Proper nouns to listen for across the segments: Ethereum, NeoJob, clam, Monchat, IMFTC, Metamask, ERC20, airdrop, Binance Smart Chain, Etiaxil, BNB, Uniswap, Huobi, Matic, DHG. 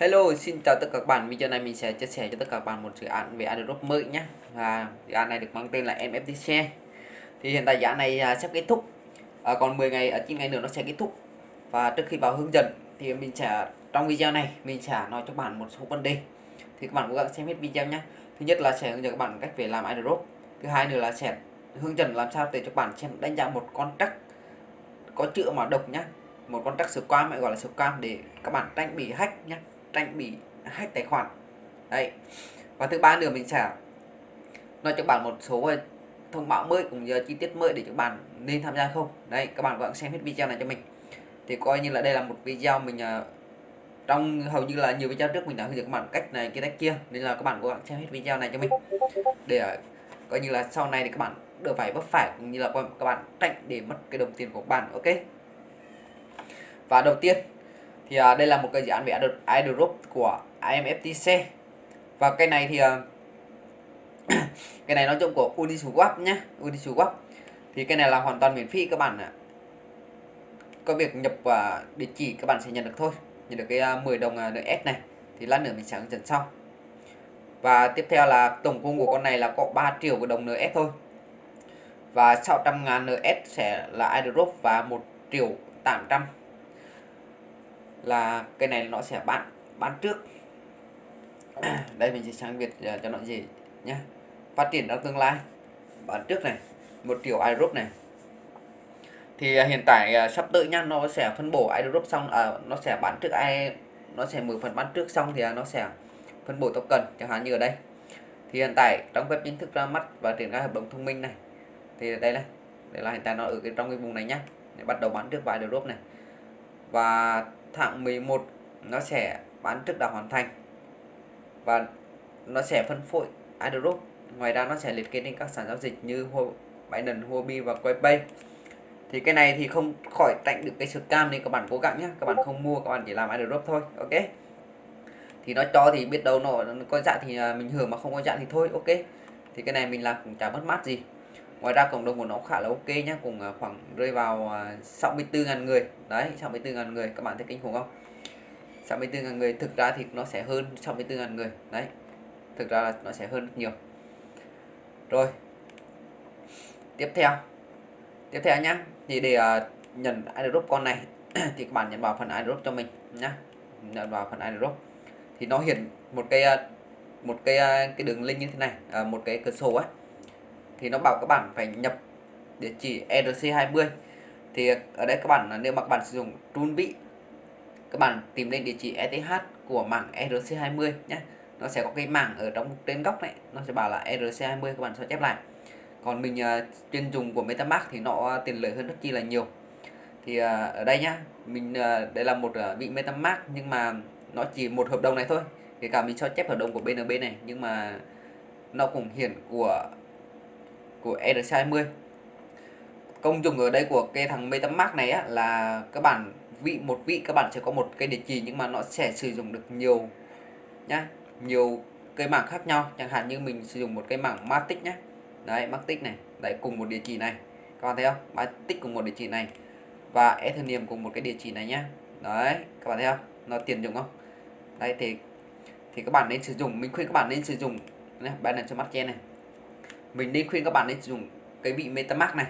Hello, xin chào tất cả các bạn. Video này mình sẽ chia sẻ cho tất cả các bạn một dự án về airdrop mới nhé. Và dự án này được mang tên là IMFTC. Thì hiện tại dự án này sắp kết thúc, còn 10 ngày, ở 9 ngày nữa nó sẽ kết thúc. Và trước khi vào hướng dẫn thì mình sẽ, trong video này mình sẽ nói cho bạn một số vấn đề. Thì các bạn cố gắng xem hết video nhé. Thứ nhất là sẽ hướng dẫn các bạn cách về làm airdrop. Thứ hai nữa là sẽ hướng dẫn làm sao để cho các bạn xem đánh giá một contract có chữa mà độc nhé, một contract scam hay gọi là scam, để các bạn tránh bị hack nhé, tránh bị hack tài khoản đấy. Và thứ ba nữa mình sẽ nói cho bạn một số thông báo mới cũng như chi tiết mới để các bạn nên tham gia không đấy. Các bạn vẫn xem hết video này cho mình, thì coi như là đây là một video mình trong hầu như là nhiều video trước mình đã hướng dẫn các bạn cách này cách kia, nên là các bạn cố gắng xem hết video này cho mình để coi như là sau này thì các bạn đỡ phải vấp phải, cũng như là các bạn tránh để mất cái đồng tiền của các bạn. Ok, và đầu tiên thì đây là một cái dự án về airdrop của IMFTC. Và cái này thì cái này nói chung của Uniswap nhé, Uniswap. Thì cái này là hoàn toàn miễn phí các bạn ạ. Có việc nhập địa chỉ các bạn sẽ nhận được thôi, nhận được cái 10 đồng NS này. Thì lát nữa mình sẽ hướng dẫn sau. Và tiếp theo là tổng cung của con này là có 3 triệu cái đồng NS thôi. Và 600.000 NS sẽ là airdrop, và 1.800.000 là cái này nó sẽ bán trước. Đây mình sẽ sang Việt cho nó gì nhé, phát triển trong tương lai. Bán trước này, 1 triệu airdrop này. Thì hiện tại sắp tới nha, nó sẽ phân bổ airdrop xong, nó sẽ bán trước nó sẽ mở phần bán trước xong thì nó sẽ phân bổ token, chẳng hạn như ở đây. Thì hiện tại trong web chính thức ra mắt và triển khai hợp đồng thông minh này, thì đây này, đây là hiện tại nó ở cái trong cái vùng này nhá, để bắt đầu bán trước vài airdrop này. Và tháng 11 nó sẽ bán trước đã hoàn thành, và nó sẽ phân phối airdrop. Ngoài ra nó sẽ liệt kê trên các sàn giao dịch như Binance, Huobi và Coinbase. Thì cái này thì không khỏi tránh được cái scam, nên các bạn cố gắng nhé. Các bạn không mua, các bạn chỉ làm airdrop thôi. Ok, thì nó cho thì biết đâu nó có dạng thì mình hưởng, mà không có dạng thì thôi. Ok, thì cái này mình làm cũng chả mất mát gì. Ngoài ra cộng đồng của nó khá là ok nhé, cùng khoảng rơi vào 64.000 người. Đấy, 64.000 người, các bạn thấy kinh khủng không? 64.000 người, thực ra thì nó sẽ hơn 64.000 người. Đấy, thực ra là nó sẽ hơn nhiều. Rồi, tiếp theo nhá. Thì để nhận airdrop con này thì các bạn nhấn vào phần airdrop cho mình nhá. Nhấn vào phần airdrop thì nó hiện một cái đường link như thế này, một cái cửa sổ á. Thì nó bảo các bạn phải nhập địa chỉ ERC20. Thì ở đây các bạn, nếu mà các bạn sử dụng Tronvi, các bạn tìm lên địa chỉ ETH của mạng ERC20 nhé. Nó sẽ có cái mảng ở trong trên góc này, nó sẽ bảo là ERC20, các bạn sao chép lại. Còn mình chuyên dùng của Metamask thì nó tiện lợi hơn rất chi là nhiều. Thì ở đây nhá, mình đây là một vị Metamask, nhưng mà nó chỉ một hợp đồng này thôi. Kể cả mình sao chép hợp đồng của BNB này, nhưng mà nó cũng hiển của ERC20. Công dụng ở đây của cái thằng Metamask này á, là các bạn một vị các bạn sẽ có một cái địa chỉ, nhưng mà nó sẽ sử dụng được nhiều nhá, nhiều cái mảng khác nhau. Chẳng hạn như mình sử dụng một cái mảng Matic nhá. Đấy, Matic này, đấy cùng một địa chỉ này. Các bạn thấy không? Matic cùng một địa chỉ này và Ethereum cùng một cái địa chỉ này nhá. Đấy, các bạn thấy không? Nó tiện dụng không? Đấy thì các bạn nên sử dụng, mình khuyên các bạn nên sử dụng này, Binance Smart Chain này. Mình nên khuyên các bạn nên sử dụng cái vị Metamask này.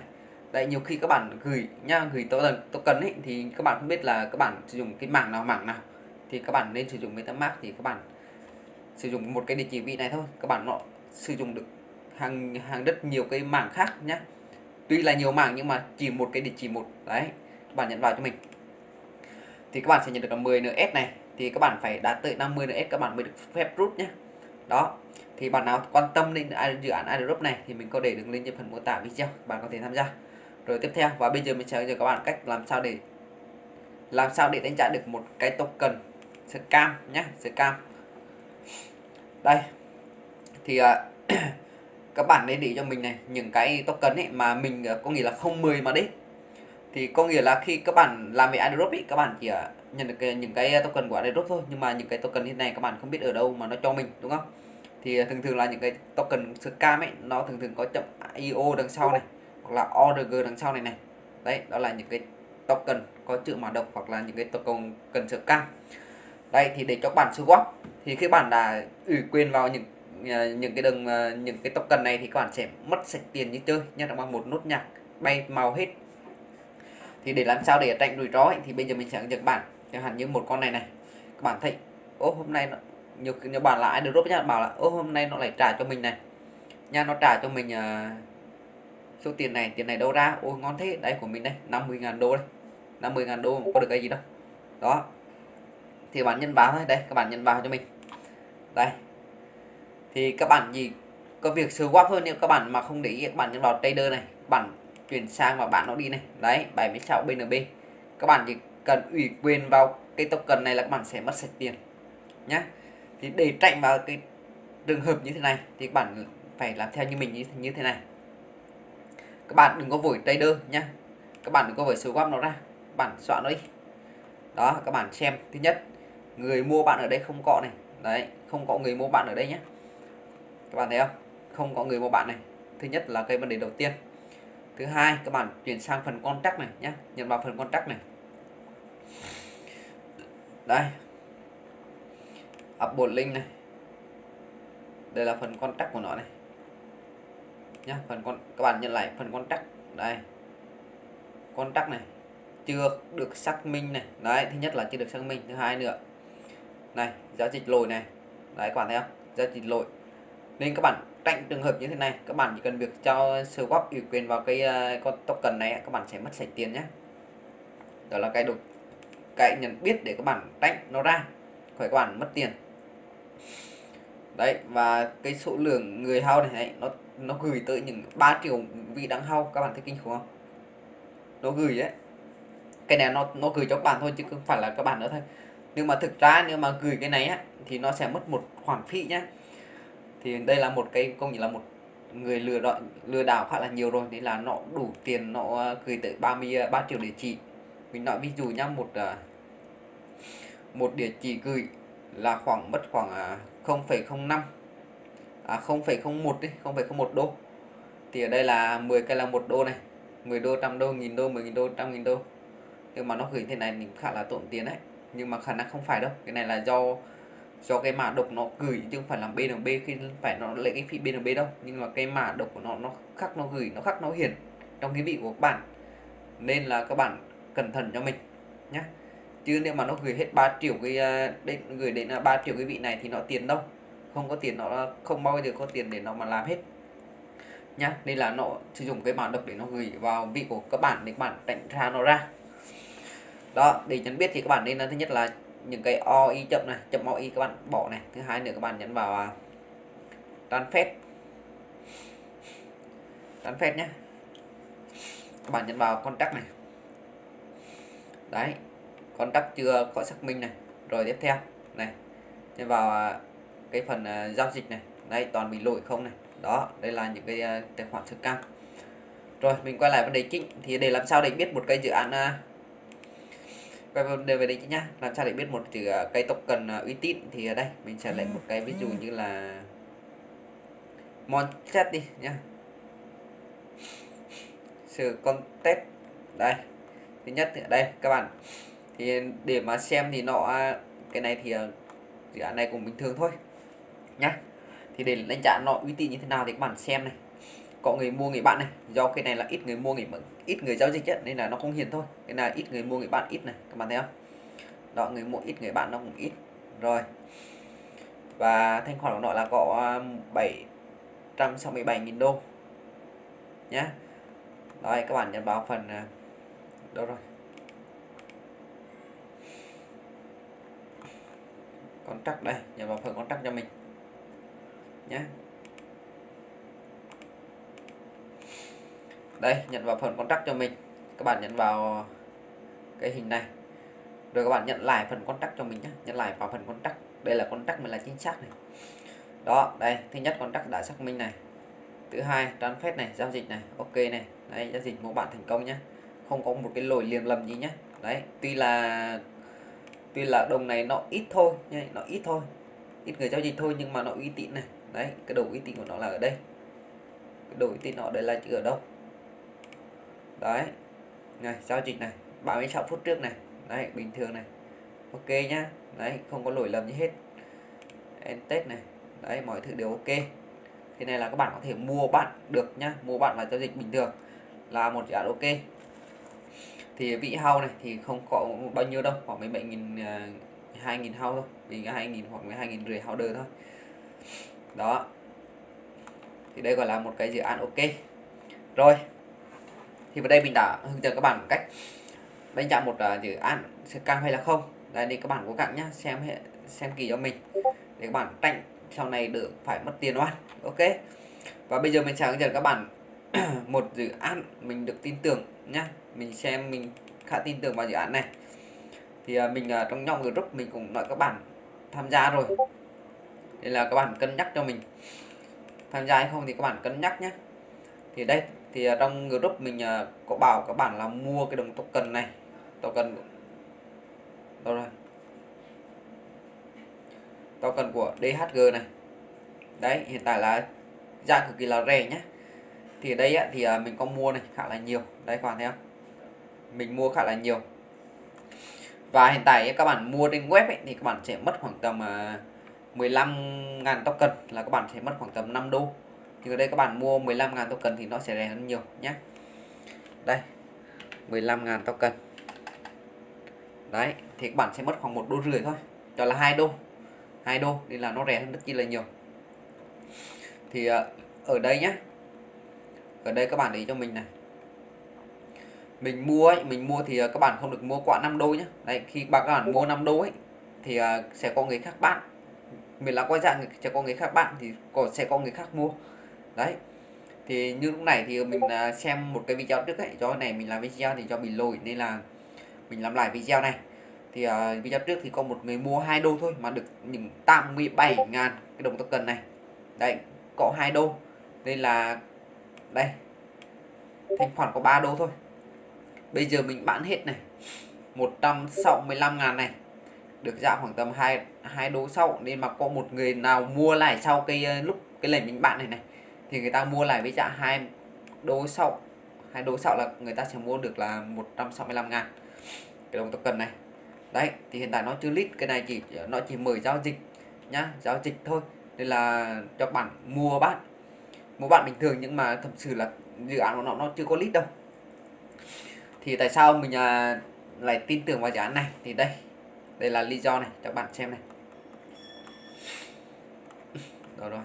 Đấy, nhiều khi các bạn gửi token ấy, thì các bạn không biết là các bạn sử dụng cái mảng nào. Thì các bạn nên sử dụng Metamask, thì các bạn sử dụng một cái địa chỉ vị này thôi. Các bạn nó sử dụng được hàng rất nhiều cái mảng khác nhá. Tuy là nhiều mảng nhưng mà chỉ một cái địa chỉ một. Đấy, các bạn nhận vào cho mình. Thì các bạn sẽ nhận được là 10 NS này. Thì các bạn phải đạt tới 50 NS các bạn mới được phép rút nhá. Đó. Thì bạn nào quan tâm đến dự án airdrop này thì mình có để đường link trên phần mô tả video, bạn có thể tham gia. Rồi tiếp theo, và bây giờ mình sẽ hướng dẫn các bạn cách làm sao để đánh giá được một cái token scam nhé, scam. Đây thì các bạn nên để cho mình này, những cái token ấy mà mình có nghĩa là không 10 mà đấy, thì có nghĩa là khi các bạn làm về airdrop ấy, các bạn chỉ nhận được những cái token của airdrop thôi, nhưng mà những cái token như này các bạn không biết ở đâu mà nó cho mình, đúng không? Thì thường là những cái token scam ấy, nó thường có chậm IO đằng sau này, hoặc là ORG đằng sau này này. Đấy, đó là những cái token có chữ mã độc, hoặc là những cái token scam. Đây thì để cho bạn swap, thì khi bạn đã ủy quyền vào những cái token này thì các bạn sẽ mất sạch tiền như chơi nha, bằng một nốt nhạc bay màu hết. Thì để làm sao để tránh rủi ro thì bây giờ mình sẽ hướng dẫn bạn, chẳng hạn như một con này này, các bạn thấy ô hôm nay nó nhiều bạn lại được drop nhá, bảo là ô hôm nay nó lại trả cho mình này nha, nó trả cho mình số tiền này đâu ra, ôi ngon thế đấy, của mình đây 50.000 đô đây, 50.000 đô có được cái gì đâu đó. Thì bạn nhân vào thôi, đây các bạn nhân vào cho mình đây, thì các bạn gì có việc swap thôi, nếu các bạn mà không để ý các bạn nhân vào trader này, bạn chuyển sang và bạn nó đi này, đấy 76 BNB, các bạn chỉ cần ủy quyền vào cái token này là các bạn sẽ mất sạch tiền nhá. Thì để tránh vào cái trường hợp như thế này thì các bạn phải làm theo như mình như thế này, các bạn đừng có vội trader nhá, các bạn đừng có vội swap nó ra, các bạn soạn nó đi đó. Các bạn xem thứ nhất người mua bạn ở đây không có này, đấy không có người mua bạn ở đây nhé, các bạn thấy không, không có người mua bạn này, thứ nhất là cái vấn đề đầu tiên. Thứ hai các bạn chuyển sang phần contract này nhé, nhận vào phần contract này đây, upload link này, đây là phần contract của nó này nhá, các bạn nhận lại phần contract đây, contract này chưa được xác minh này, đấy thứ nhất là chưa được xác minh, thứ hai nữa này giao dịch lỗi này, đấy các bạn thấy không, giao dịch lỗi, nên các bạn tránh trường hợp như thế này, các bạn chỉ cần việc cho swap ủy quyền vào cái con token này các bạn sẽ mất sạch tiền nhé. Đó là cái nhận biết để các bạn tránh nó ra khỏi các bạn mất tiền đấy. Và cái số lượng người hao này đấy, nó gửi tới những 3 triệu vị đáng hao, các bạn thấy kinh khủng không, nó gửi đấy, cái này nó gửi cho các bạn thôi chứ không phải là các bạn nữa thôi. Nhưng mà thực ra nếu mà gửi cái này á, thì nó sẽ mất một khoản phí nhá. Thì đây là một cái công nhận là một người lừa đảo khá là nhiều rồi, đấy là nó đủ tiền nó gửi tới 33 triệu địa chỉ. Mình nói ví dụ nhá, một địa chỉ gửi là khoảng mất khoảng 0,05 0,01 đi, 0,01 đô. Thì ở đây là 10 cái là 1 đô này, 10 đô, 100 đô, 1000 đô, 10.000 đô, 100.000 đô. Nhưng mà nó gửi thế này thì khá là tốn tiền đấy. Nhưng mà khả năng không phải đâu, cái này là do cái mã độc nó gửi chứ không phải là BNB, khi phải nó lấy cái phí BNB đâu. Nhưng mà cái mã độc của nó khắc, nó gửi, nó khắc, nó hiển trong cái vị của các bạn, nên là các bạn cẩn thận cho mình nhé. Chứ nếu mà nó gửi hết 3 triệu cái gửi đến 3 triệu cái vị này thì nó tiền đâu, không có tiền, nó không bao giờ có tiền để nó mà làm hết nhá. Nên là nó sử dụng cái mã độc để nó gửi vào vị của các bạn để các bạn tách ra nó ra đó. Để nhận biết thì các bạn nên là thứ nhất là những cái OI chậm này, chậm OI các bạn bỏ này, thứ hai nữa các bạn nhấn vào transfer nhé, các bạn nhấn vào contract này, đấy contract chưa có xác minh này, rồi tiếp theo này nhấn vào cái phần giao dịch này, đây toàn bị lỗi không này, đó đây là những cái tài khoản scam. Rồi mình quay lại vấn đề chính, thì để làm sao để biết một cái dự án quay vấn đề về đây nhá, làm sao để biết một cái token uy tín. Thì ở đây mình sẽ lấy một cái ví dụ như là Monchat đi nhá, sự contest đây. Thứ nhất thì ở đây các bạn thì để mà xem thì nó cái này thì dự án này cũng bình thường thôi nhá. Thì để đánh giá nó uy tín như thế nào thì các bạn xem này, có người mua người bạn này, do cái này là ít người mua ít người giao dịch ấy, nên là nó không hiển thôi, cái này ít người mua người bạn ít này, các bạn thấy không đó, người mua ít người bạn nó cũng ít rồi. Và thanh khoản của nó là có 767.000 đô nhá. Rồi các bạn nhấn vào phần đâu rồi contract đây, nhấn vào phần contract cho mình nhé. Đây nhận vào phần contract cho mình, các bạn nhận vào cái hình này rồi các bạn nhận lại phần contract cho mình nhé, nhận lại vào phần contract, đây là contract mình là chính xác này đó. Đây thứ nhất contract đã xác minh này, thứ hai transfer này, giao dịch này, ok này, đấy giao dịch mua bạn thành công nhé, không có một cái lỗi liền lầm gì nhé. Đấy tuy là đồng này nó ít thôi nhé, nó ít thôi, ít người giao dịch thôi, nhưng mà nó uy tín này, đấy cái độ uy tín của nó là ở đây, cái độ uy tín nó đây là chữ ở đâu đấy này, giao dịch này 36 phút trước này, đấy bình thường này, ok nhá. đấy, không có lỗi lầm như hết. Entest này, đấy, mọi thứ đều ok. Thế này là các bạn có thể mua bạn được nhá, mua bạn là giao dịch bình thường, là một dự án ok. Thì vị hao này thì không có bao nhiêu đâu, khoảng 2.000 hao thôi, vì 2.000 hoặc 12.500 hao đời thôi. Đó, thì đây gọi là một cái dự án ok. Rồi, thì vào đây mình đã hướng dẫn các bạn cách đánh giá một dự án scam hay là không. Đấy, thì các bạn cố gắng nhá, xem kỹ cho mình để các bạn tránh sau này đỡ phải mất tiền oan. Ok, và bây giờ mình sẽ hướng dẫn các bạn một dự án mình được tin tưởng nhá, mình khá tin tưởng vào dự án này. Thì mình trong nhóm group mình cũng nói các bạn tham gia rồi, nên là các bạn cân nhắc cho mình tham gia hay không thì các bạn cân nhắc nhé. Thì đây, thì trong group mình có bảo các bạn là mua cái đồng token này, token của DHG này. Đấy, hiện tại là giá cực kỳ là rẻ nhé. Thì đây á, thì mình có mua này khá là nhiều, đây các bạn thấy không, mình mua khá là nhiều. Và hiện tại các bạn mua trên web ấy, thì các bạn sẽ mất khoảng tầm 15.000 token, là các bạn sẽ mất khoảng tầm 5 đô. Thì ở đây các bạn mua 15.000 token thì nó sẽ rẻ hơn nhiều nhé. Đây, 15.000 token. Đấy, thì các bạn sẽ mất khoảng 1,5 đô thôi, đó là 2 đô, nên là nó rẻ hơn rất chi là nhiều. Thì ở đây nhé, ở đây các bạn để ý cho mình này, mình mua thì các bạn không được mua quá 5 đô nhé. Đấy, khi các bạn mua 5 đô ấy thì sẽ có người khác bán, mình là có dạng sẽ có người khác bạn thì sẽ có người khác mua. Đấy, thì như lúc này thì mình xem một cái video trước ấy, do này mình làm video thì cho bị lỗi nên là mình làm lại video này. Thì video trước thì có một người mua 2 đô thôi mà được những 87.000 cái đồng token này. Đấy, có 2 đô nên là đây thanh khoản có 3 đô thôi. Bây giờ mình bán hết này 165.000 này, được giá khoảng tầm 2 đô sau, nên mà có một người nào mua lại sau cái lúc cái lần mình bạn này này thì người ta mua lại với giá 2 đô sau, 2 đô sau là người ta sẽ mua được là 165.000 cái đồng token này. Đấy, thì hiện tại nó chưa list, cái này nó chỉ mở giao dịch nhá, giao dịch thôi, nên là cho bạn mua bạn bình thường, nhưng mà thật sự là dự án của nó chưa có list đâu. Thì tại sao mình lại tin tưởng vào dự án này, thì đây là lý do này, các bạn xem này. Đó rồi.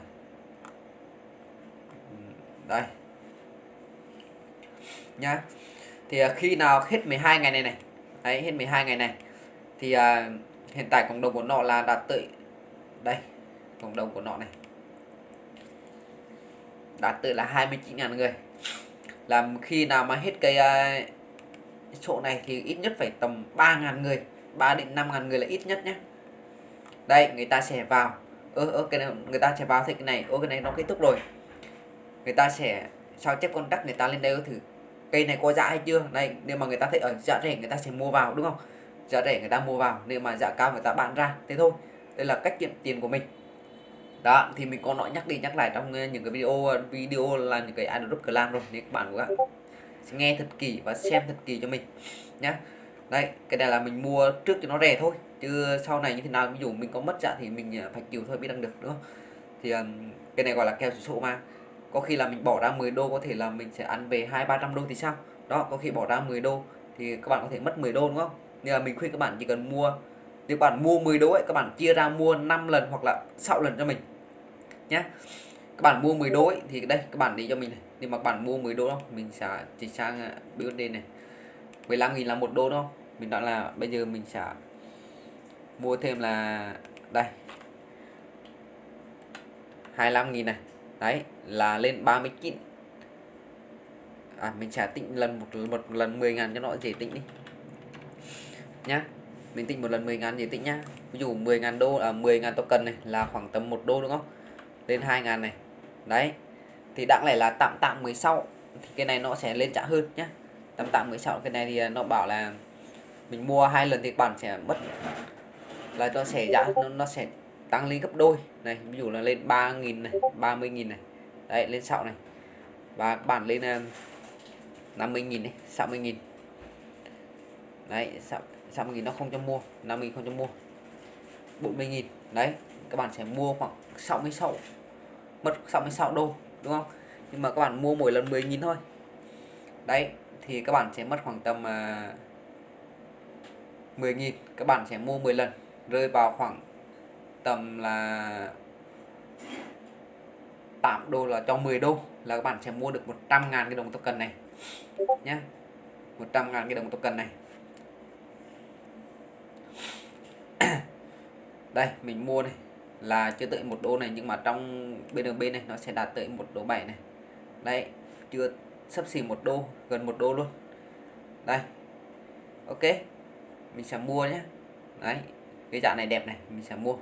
Đây. Nhá. Thì khi nào hết 12 ngày này này. Đấy, hết 12 ngày này thì hiện tại cộng đồng của nó là đạt tới đây, cộng đồng của nó này đạt tới là 29.000 người. Làm khi nào mà hết cái chỗ này thì ít nhất phải tầm 3.000 người, 3 đến 5.000 người là ít nhất nhé. Đây, người ta sẽ vào cái này, người ta sẽ vào thì cái này cái này nó kết thúc rồi, người ta sẽ sao chép contact, người ta lên đây thử cây này có giá hay chưa. Đây, nếu mà người ta thấy ở giá rẻ người ta sẽ mua vào, đúng không, giá rẻ người ta mua vào, nếu mà giá cao người ta bán ra, thế thôi. Đây là cách kiếm tiền của mình. Đó, thì mình có nói nhắc lại trong những cái video là những cái airdrop clam rồi, nên các bạn cũng nghe thật kỹ và xem thật kỹ cho mình nhé. Đây, cái này là mình mua trước cho nó rẻ thôi, chứ sau này như thế nào ví dụ mình có mất giá thì mình phải chịu thôi, biết đang được, đúng không. Thì cái này gọi là kèo chỉ số mà, có khi là mình bỏ ra 10 đô có thể là mình sẽ ăn về 200-300 đô thì sao đó, có khi bỏ ra 10 đô thì các bạn có thể mất 10 đô, đúng không. Nên là mình khuyên các bạn chỉ cần mua, nếu bạn mua 10 đô ấy các bạn chia ra mua 5 lần hoặc là 6 lần cho mình nhé. Các bạn mua 10 đô ấy, thì đây các bạn đi cho mình này, nhưng mà các bạn mua 10 đô không, mình sẽ chỉ sang build lên này 15.000 là 1 đô đúng không. Mình nói là bây giờ mình sẽ mua thêm là đây 25.000 này, đấy là lên 39. Mình sẽ tính lần một lần 10.000 cho nó dễ tính đi nhá, mình tính một lần 10.000 dễ tính nhá. Ví dụ 10.000 đô ở 10.000 token này là khoảng tầm 1 đô đúng không, lên 2.000 này. Đấy, thì đáng lẽ là tạm 16 thì cái này nó sẽ lên trả hơn nhá. Tạm 16 cái này thì nó bảo là mình mua 2 lần thì bạn sẽ mất là nó sẽ giá nó sẽ tăng lên gấp đôi này, ví dụ là lên 3.000 này, 30.000 này, đấy lên 6 này, và bạn lên 50.000 này, 60.000 đấy, 60.000 nó không cho mua, 50.000 không cho mua, 40.000 đấy, các bạn sẽ mua khoảng 66, mất 66 đô đúng không? Nhưng mà các bạn mua mỗi lần 10.000 thôi đấy, thì các bạn sẽ mất khoảng tầm 10.000, các bạn sẽ mua 10 lần, rơi vào khoảng tầm là 8 đô là cho 10 đô là các bạn sẽ mua được 100.000 cái đồng token này nhé, 100.000 cái đồng token này. Đây mình mua này là chưa tới 1 đô này, nhưng mà trong BNB này nó sẽ đạt tới 1 đô 7 này. Đấy, chưa sắp xỉ 1 đô, gần 1 đô luôn. Đây. Ok. Mình sẽ mua nhé. Đấy, cái dạng này đẹp này, mình sẽ mua.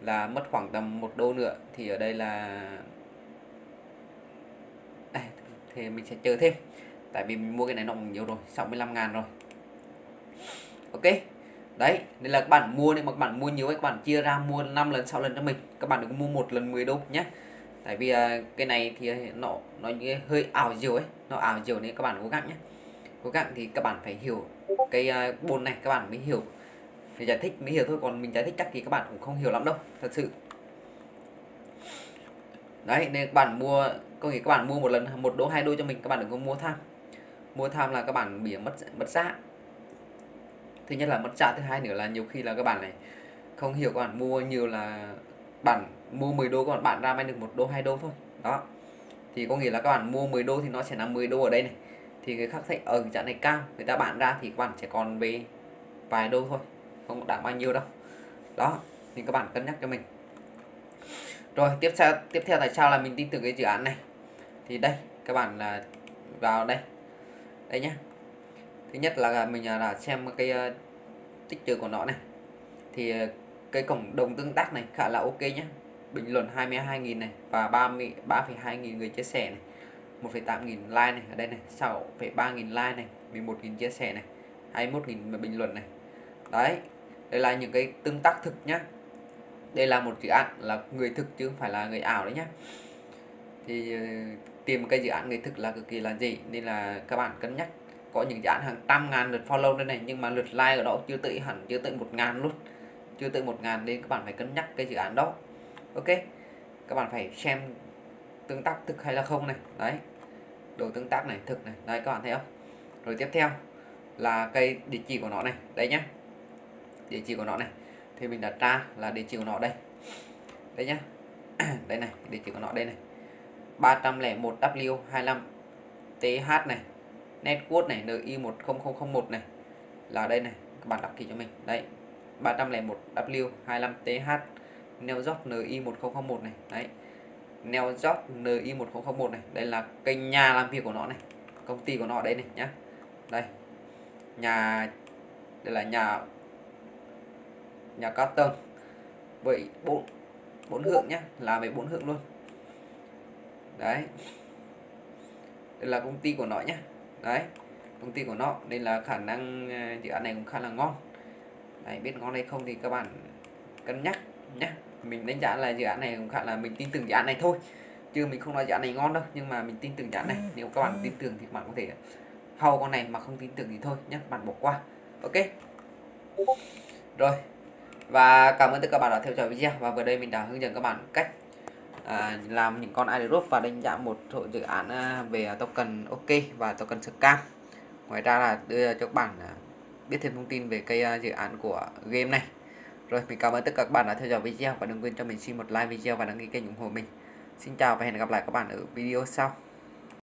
Là mất khoảng tầm 1 đô nữa, thì ở đây là đây, thì mình sẽ chờ thêm. Tại vì mình mua cái này nó cũng nhiều rồi, 65.000 rồi. Ok. Đấy, nên là các bạn mua, nên mà các bạn mua nhiều ấy, các bạn chia ra mua 5 lần 6 lần cho mình. Các bạn đừng mua 1 lần 10 đô nhé. Tại vì cái này thì nó hơi ảo diệu ấy, nó ảo diệu nên các bạn cố gắng nhé. Cố gắng thì các bạn phải hiểu cái bồn này, các bạn mới hiểu. Phải giải thích mới hiểu thôi, còn mình giải thích chắc thì các bạn cũng không hiểu lắm đâu, thật sự. Đấy, nên các bạn mua, có nghĩa các bạn mua một lần 1 đô 2 đô cho mình, các bạn đừng có mua tham. Mua tham là các bạn bị mất giá. Thứ nhất là mất giá, thứ hai nữa là nhiều khi là các bạn này không hiểu, các bạn mua nhiều là bạn mua 10 đô còn bạn ra bán được 1 đô 2 đô thôi. Đó. Thì có nghĩa là các bạn mua 10 đô thì nó sẽ là 10 đô ở đây này. Thì người khác thấy ở cái này cao, người ta bán ra thì các bạn sẽ còn về vài đô thôi, không đáng bao nhiêu đâu. Đó, thì các bạn cân nhắc cho mình. Rồi, tiếp theo tại sao là mình tin tưởng cái dự án này. Thì đây, các bạn là vào đây. Đây nhá. Thứ nhất là mình đã xem cái tích trừ của nó này. Thì cái cộng đồng tương tác này khá là ok nhé. Bình luận 22.000 này và 3,2 nghìn người chia sẻ này, 1,8 nghìn like này, ở đây này 6,3 nghìn like này, 11 nghìn chia sẻ này, 21 nghìn bình luận này. Đấy, đây là những cái tương tác thực nhá. Đây là một dự án là người thực chứ không phải là người ảo đấy nhá. Thì tìm cái dự án người thực là cực kỳ là gì, nên là các bạn cân nhắc. Có những dự án hàng trăm ngàn lượt follow đây này, nhưng mà lượt like ở đó chưa tới hẳn, chưa tới 1.000 luôn, chưa tới 1.000, nên các bạn phải cân nhắc cái dự án đó. Ok, các bạn phải xem tương tác thực hay là không này. Đấy, đồ tương tác này, thực này, đây các bạn thấy không. Rồi tiếp theo là cái địa chỉ của nó này, đây nhá, địa chỉ của nó này, thì mình đặt ra là địa chỉ của nó đây, đây nhá, đây này, địa chỉ của nó đây này, 301W25TH này, netcode này, NI10001 này, là đây này, các bạn đọc kỹ cho mình. Đấy, 301W25TH, NeoJob NI1001 này. Đấy, NeoJob NI1001 này, đây là cái nhà làm việc của nó này, công ty của nó đây này nhá. Đây, nhà, đây là nhà cao tầng, vậy 4 hưởng nhá, là về 4 hưởng luôn. Đấy, đây là công ty của nó nhá. Đấy, công ty của nó, nên là khả năng dự án này cũng khá là ngon. Đấy, biết ngon hay không thì các bạn cân nhắc nhá. Mình đánh giá là dự án này cũng khá là, mình tin tưởng dự án này thôi, chứ mình không nói dự án này ngon đâu, nhưng mà mình tin tưởng dự án này. Nếu các bạn tin tưởng thì các bạn có thể hầu con này, mà không tin tưởng thì thôi nhé, các bạn bỏ qua. Ok. Rồi, và cảm ơn tất cả các bạn đã theo dõi video, và vừa đây mình đã hướng dẫn các bạn cách làm những con airdrop và đánh giá một số dự án về token OK và token scam. Ngoài ra là đưa cho các bạn biết thêm thông tin về cái dự án của game này. Rồi, mình cảm ơn tất cả các bạn đã theo dõi video, và đừng quên cho mình xin một like video và đăng ký kênh ủng hộ mình. Xin chào và hẹn gặp lại các bạn ở video sau.